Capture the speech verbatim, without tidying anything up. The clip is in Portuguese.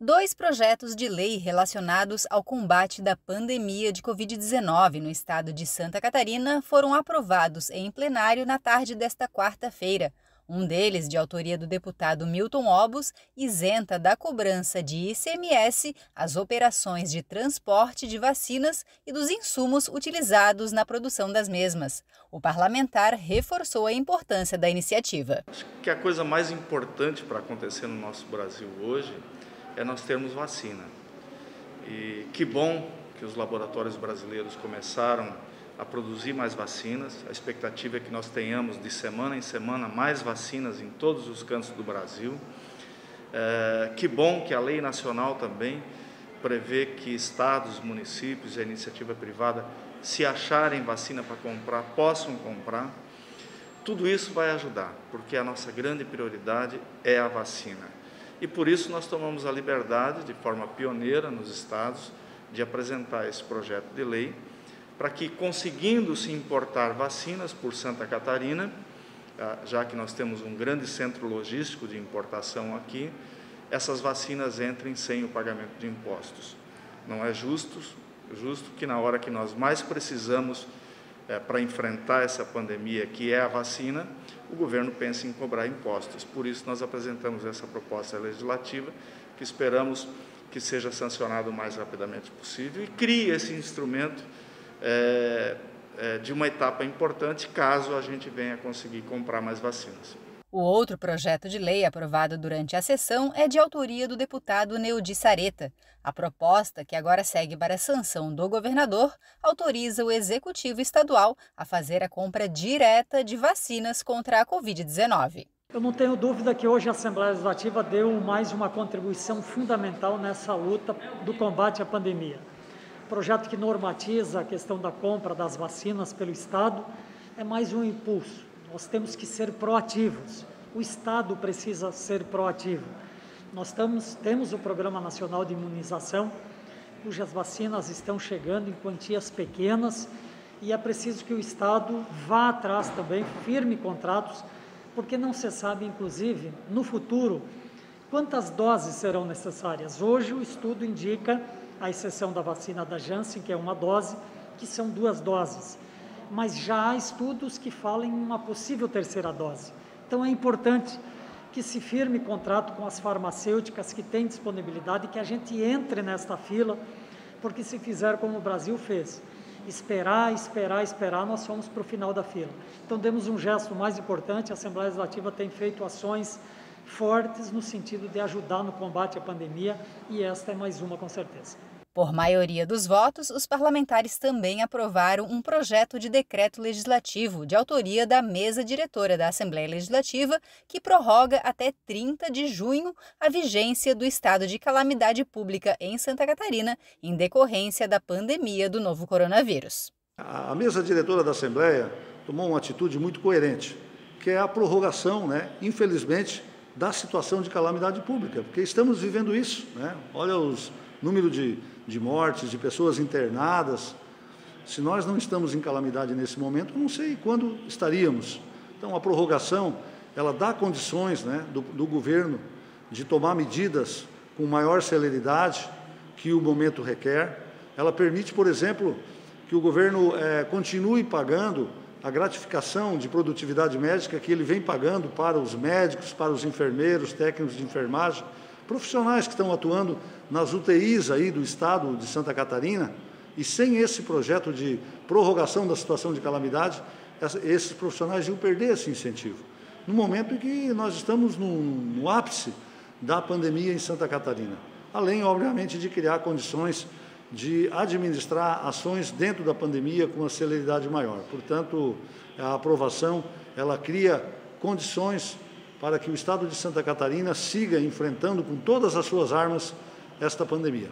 Dois projetos de lei relacionados ao combate da pandemia de covid dezenove no estado de Santa Catarina foram aprovados em plenário na tarde desta quarta-feira. Um deles, de autoria do deputado Milton Obos, isenta da cobrança de I C M S as operações de transporte de vacinas e dos insumos utilizados na produção das mesmas. O parlamentar reforçou a importância da iniciativa. Acho que a coisa mais importante para acontecer no nosso Brasil hoje é nós termos vacina. E que bom que os laboratórios brasileiros começaram a produzir mais vacinas. A expectativa é que nós tenhamos de semana em semana mais vacinas em todos os cantos do Brasil. É, que bom que a lei nacional também prevê que estados, municípios e a iniciativa privada, se acharem vacina para comprar, possam comprar. Tudo isso vai ajudar, porque a nossa grande prioridade é a vacina. E por isso nós tomamos a liberdade, de forma pioneira nos estados, de apresentar esse projeto de lei para que, conseguindo-se importar vacinas por Santa Catarina, já que nós temos um grande centro logístico de importação aqui, essas vacinas entrem sem o pagamento de impostos. Não é justo, justo que na hora que nós mais precisamos é, para enfrentar essa pandemia, que é a vacina, o governo pense em cobrar impostos. Por isso nós apresentamos essa proposta legislativa, que esperamos que seja sancionado o mais rapidamente possível e crie esse instrumento É, é, de uma etapa importante, caso a gente venha conseguir comprar mais vacinas. O outro projeto de lei aprovado durante a sessão é de autoria do deputado Neudi Sareta. A proposta, que agora segue para a sanção do governador, autoriza o Executivo Estadual a fazer a compra direta de vacinas contra a covid dezenove. Eu não tenho dúvida que hoje a Assembleia Legislativa deu mais uma contribuição fundamental nessa luta do combate à pandemia. Projeto que normatiza a questão da compra das vacinas pelo Estado é mais um impulso. Nós temos que ser proativos. O Estado precisa ser proativo. Nós temos, temos o Programa Nacional de Imunização, cujas vacinas estão chegando em quantias pequenas, e é preciso que o Estado vá atrás também, firme contratos, porque não se sabe, inclusive, no futuro, quantas doses serão necessárias. Hoje o estudo indica, à exceção da vacina da Janssen, que é uma dose, que são duas doses. Mas já há estudos que falam em uma possível terceira dose. Então é importante que se firme contrato com as farmacêuticas que têm disponibilidade, que a gente entre nesta fila, porque se fizer como o Brasil fez, esperar, esperar, esperar, nós fomos para o final da fila. Então demos um gesto mais importante. A Assembleia Legislativa tem feito ações fortes no sentido de ajudar no combate à pandemia, e esta é mais uma, com certeza. Por maioria dos votos, os parlamentares também aprovaram um projeto de decreto legislativo de autoria da mesa diretora da Assembleia Legislativa, que prorroga até trinta de junho a vigência do estado de calamidade pública em Santa Catarina em decorrência da pandemia do novo coronavírus. A mesa diretora da Assembleia tomou uma atitude muito coerente, que é a prorrogação, né, infelizmente, da situação de calamidade pública, porque estamos vivendo isso, né? Olha os número de, de mortes, de pessoas internadas. Se nós não estamos em calamidade nesse momento, não sei quando estaríamos. Então, a prorrogação, ela dá condições, né, do, do governo de tomar medidas com maior celeridade que o momento requer. Ela permite, por exemplo, que o governo é, continue pagando a gratificação de produtividade médica que ele vem pagando para os médicos, para os enfermeiros, técnicos de enfermagem, profissionais que estão atuando nas U T Is aí do estado de Santa Catarina, e sem esse projeto de prorrogação da situação de calamidade, esses profissionais iam perder esse incentivo. No momento em que nós estamos no, no ápice da pandemia em Santa Catarina, além, obviamente, de criar condições de administrar ações dentro da pandemia com uma celeridade maior. Portanto, a aprovação, ela cria condições para que o estado de Santa Catarina siga enfrentando com todas as suas armas esta pandemia.